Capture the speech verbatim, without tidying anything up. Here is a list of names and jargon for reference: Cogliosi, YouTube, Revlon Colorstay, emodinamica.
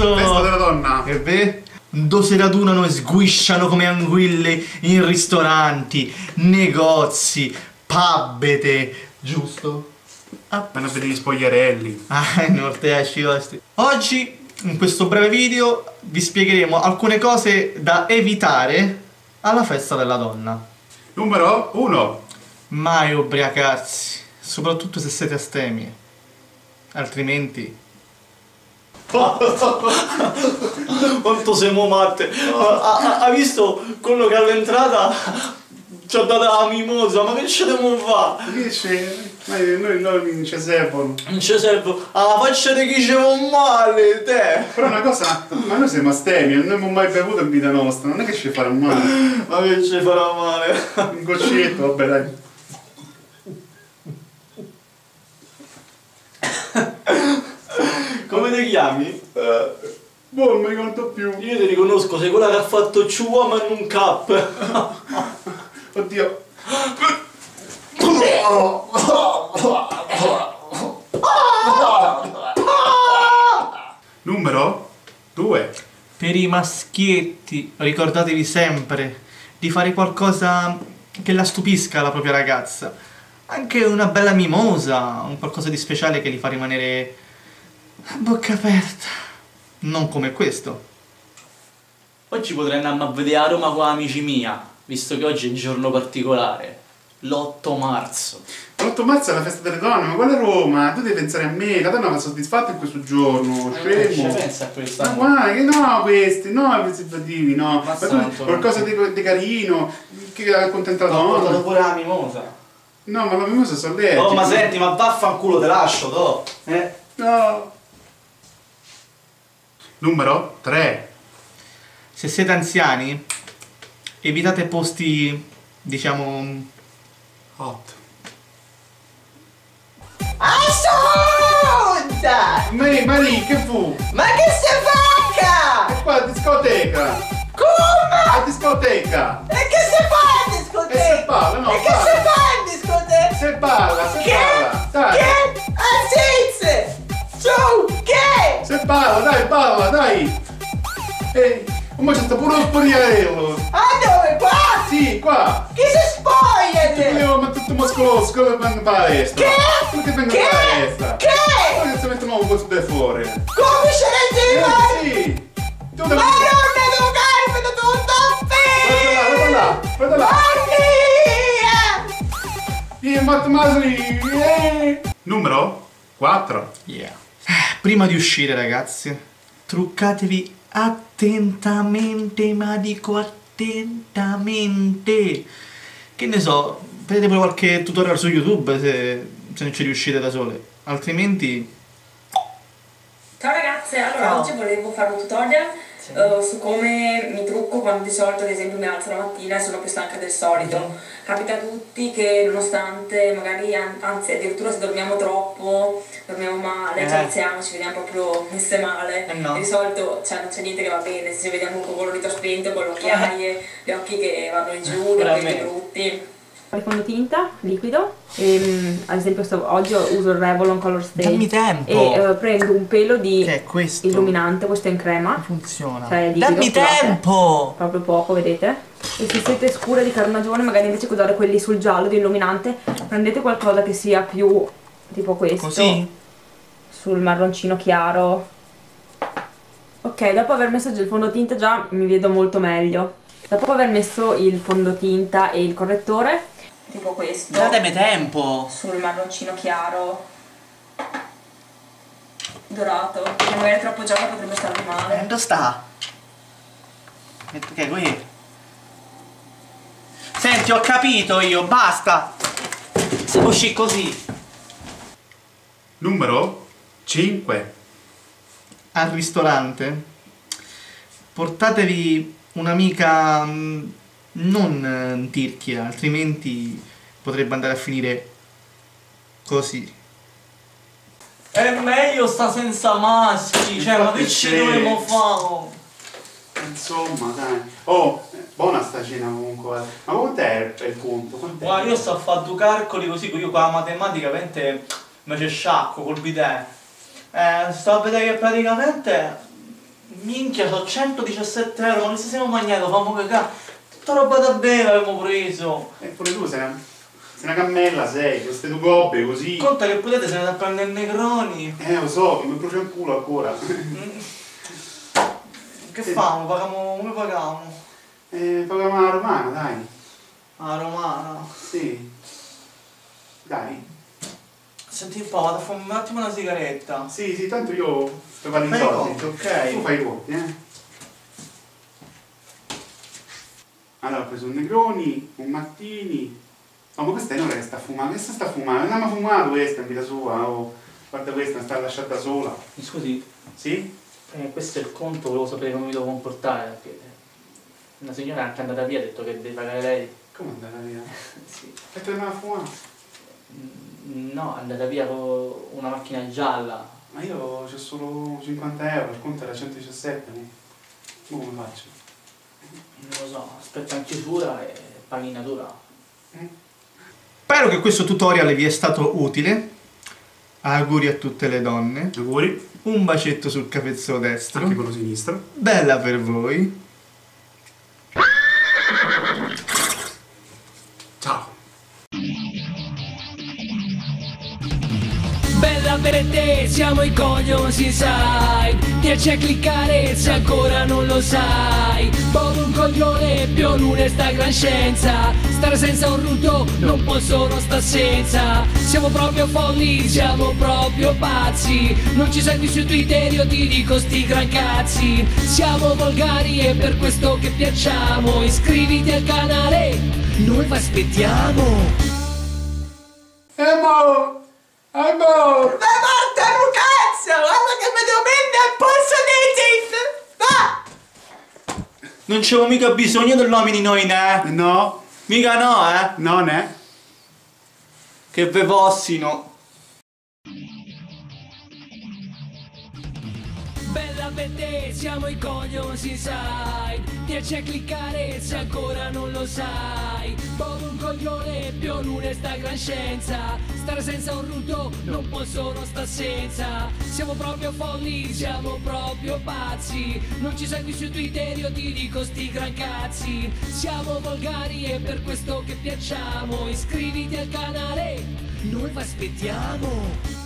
cazzo! Festa della donna! E beh? Dove si radunano e sguisciano come anguille in ristoranti, negozi, pabbete, giusto? Vanno a vedere gli spogliarelli. Ah, non te esci questi. Oggi, in questo breve video, vi spiegheremo alcune cose da evitare alla festa della donna. Numero uno. Mai ubriacarsi, soprattutto se siete astemie. Altrimenti... Quanto siamo matte. Ha visto quello che all'entrata ci ha dato la mimosa, ma che ce devo fare? Che c'è? Noi, noi non ci servono. Non ci servono. Alla faccia di chi ci va male, te! Però una cosa, ma noi siamo astemia, non abbiamo mai bevuto in vita nostra, non è che ci farà male. Ma che ci farà male? Un goccetto, vabbè dai. Come ti chiami? Eh, non mi ricordo più. Io ti riconosco, sei quella che ha fatto ciua ma non cap. Oddio. Numero due. Per i maschietti, ricordatevi sempre di fare qualcosa che la stupisca la propria ragazza. Anche una bella mimosa, un qualcosa di speciale che li fa rimanere a bocca aperta. Non come questo. Oggi potrei andare a vedere a Roma con amici mia, visto che oggi è un giorno particolare. L'otto marzo. L'otto marzo è la festa delle donne, ma quella è Roma, tu devi pensare a me, la donna va soddisfatta in questo giorno, scemo. Ma pensa a questa. Ma guarda, che no questi, no preservativi, no. Ma tu, qualcosa di, di carino, che accontenta la donna. Ma portato pure la mimosa. No, ma la mimosa sono lei. No, ma senti, ma vaffanculo, te lascio, to. Eh? No. Numero tre. Se siete anziani, evitate posti, diciamo... hot. Assolta! Mari, Mari, che fu? Ma che se facca? E qua a discoteca! Come? A discoteca! E che se fa a discoteca? E se parla, no? E che parla. Se fa a discoteca? Se parla, se che? Parla! Dai! Che? Azizze! Ciao! Che? Se parla, dai, parla, dai! Ehi! Ma c'è sta pure un spogliarello! Ah dove? Qua? Sì, qua! Chi si spoglia te? Io ma tutto muscoloso, come vengono a palestra? Che? Come che vengono a palestra? Che? Poi non si mettono un po' da fuori! Come ce ne devi? Sì! Tu ma non ne devo carpe da tutto! Guarda là, guarda là, guarda là! Oddio! Io ho fatto masri! Numero quattro. Yeah! Prima di uscire ragazzi, truccatevi attentamente, ma dico attentamente, che ne so, vedete pure qualche tutorial su YouTube se, se non ci riuscite da sole, altrimenti... Ciao ragazze, allora Ciao. Oggi volevo fare un tutorial sì. uh, su come mi trucco quando di solito ad esempio mi alzo la mattina e sono più stanca del solito. Mm-hmm. Capita a tutti che nonostante magari, an anzi addirittura se dormiamo troppo, dormiamo male, eh. ci alziamo, ci vediamo proprio messe male. Eh no. Di solito cioè, non c'è niente che va bene, se ci vediamo un colorito spento, con le occhiaie, eh. gli occhi che vanno in giù, gli occhi brutti. Il fondotinta liquido, e, ad esempio sto, oggi uso il Revlon Colorstay. Dammi tempo! E uh, prendo un pelo di che è questo? Illuminante, questo è in crema. Funziona. Cioè, dammi tempo! Proprio poco, vedete? E se siete scure di carnagione, magari invece che usare quelli sul giallo di illuminante, prendete qualcosa che sia più tipo questo. Così? Sul marroncino chiaro. Ok, dopo aver messo il fondotinta già mi vedo molto meglio. Dopo aver messo il fondotinta e il correttore, tipo questo. Datemi tempo! Sul marroncino chiaro, dorato, perché magari è troppo giallo potrebbe stare male. Dove sta? Che è qui? Senti, ho capito io, basta! Se usci così. Numero cinque. Al ristorante portatevi un'amica non tirchia, altrimenti potrebbe andare a finire così. È meglio sta senza maschi, cioè ma che ci dovremmo fare? Insomma dai. Oh, buona sta cena comunque. Ma quant'è il punto? Guarda, io sto a fare due calcoli così, io con la matematica veramente mi c'è sciacco col bidè. Eh, sto a vedere che praticamente minchia, sono centodiciassette euro, ma che se siamo mangiati, fammo cagà, tutta roba da bere abbiamo preso. E pure tu sei, sei una cammella, sei, queste due gobbe così. Conta che potete se ne da prendere Negroni. Eh, lo so, che mi brucia il culo ancora. Che sì. Famo? Pagamo, come pagamo? Eh, pagamo la romana, dai. La romana? Sì. Dai. Senti un po', vado a fare un attimo una sigaretta. Sì, sì, tanto io sto fare i soldi, ok? Tu fai i conti, eh? Allora, ho preso un Negroni, un Martini. Oh, ma questa è un'ora che sta fumando, questa sta fumando, andiamo a fumare questa in vita sua, oh. Guarda questa, sta lasciata sola. Mi scusi? Sì? Eh, questo è il conto, volevo sapere come mi devo comportare, perché una signora anche è andata via, ha detto che deve pagare lei. Come è andata via? Sì. E tornava a fumare? No, è andata via con una macchina gialla. Ma io ho solo cinquanta euro, il conto era centodiciassette. Ma come faccio? Non lo so, aspetta in chiusura e paghi in natura. Eh? Spero che questo tutorial vi è stato utile. Auguri a tutte le donne. Auguri. Un bacetto sul capezzolo destro. Anche quello sinistro. Bella per voi. Ciao. Bella per te, siamo i Cogliosi, sai. Piace a cliccare se ancora non lo sai. Bobo un coglione, più l'una sta gran scienza. Stare senza un rutto, non posso non sta senza. Siamo proprio folli, siamo proprio pazzi. Non ci segui su Twitter, io ti dico sti gran cazzi. Siamo volgari e per questo che piacciamo. Iscriviti al canale, noi vi aspettiamo. Emo! Emo! Ma morta un cazzo! Guarda che mi devo prendere al polso dei zip! Va! Non c'avevo mica bisogno dell'omini noi, né? No! Mica no, eh? Non è? Che ve possino. Bella per te, siamo i Cogliosi, sai. Piace a cliccare se ancora non lo sai. Bobo un coglione, più l'una sta gran scienza. Stare senza un rutto, non posso non sta senza. Siamo proprio folli, siamo proprio pazzi. Non ci segui su Twitter, io ti dico sti gran cazzi. Siamo volgari e per questo che piacciamo. Iscriviti al canale, noi vi aspettiamo.